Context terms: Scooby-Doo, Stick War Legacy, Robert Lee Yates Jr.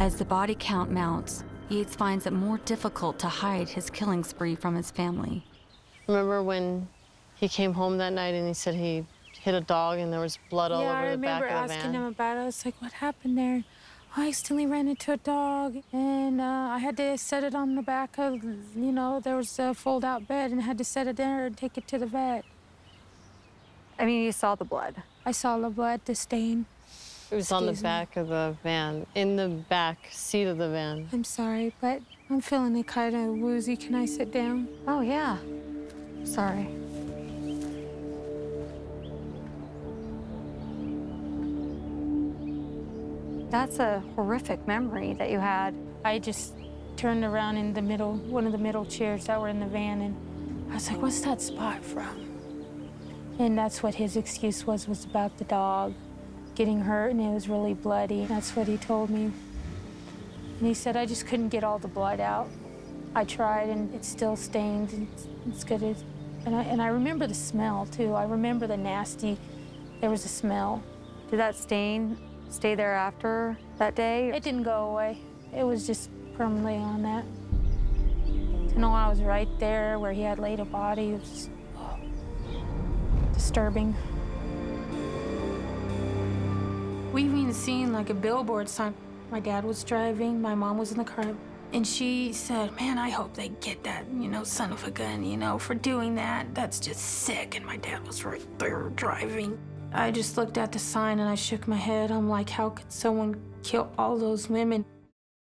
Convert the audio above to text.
As the body count mounts, Yates finds it more difficult to hide his killing spree from his family. Remember when he came home that night and he said he hit a dog and there was blood all over the back of the van? Yeah, I remember asking him about it. I was like, what happened there? Oh, I accidentally ran into a dog, and I had to set it on the back of, you know, there was a fold-out bed, and I had to set it there and take it to the vet. I mean, you saw the blood. I saw the blood, the stain. It was on the back of the van, in the back seat of the van. I'm sorry, but I'm feeling kind of woozy. Can I sit down? Oh, yeah. Sorry. That's a horrific memory that you had. I just turned around in the middle, one of the middle chairs that were in the van, and I was like, what's that spot from? And that's what his excuse was about the dog getting hurt, and it was really bloody. That's what he told me. And he said, I just couldn't get all the blood out. I tried, and it's still stained, and it's good. And I remember the smell, too. I remember the nasty, there was a smell. Did that stain stay there after that day? It didn't go away. It was just permanently on that. To know I was right there where he had laid a body, it was just, oh, disturbing. We've been seeing like a billboard sign. My dad was driving, my mom was in the car, and she said, man, I hope they get that, you know, son of a gun, you know, for doing that. That's just sick. And my dad was right there driving. I just looked at the sign and I shook my head. I'm like, how could someone kill all those women?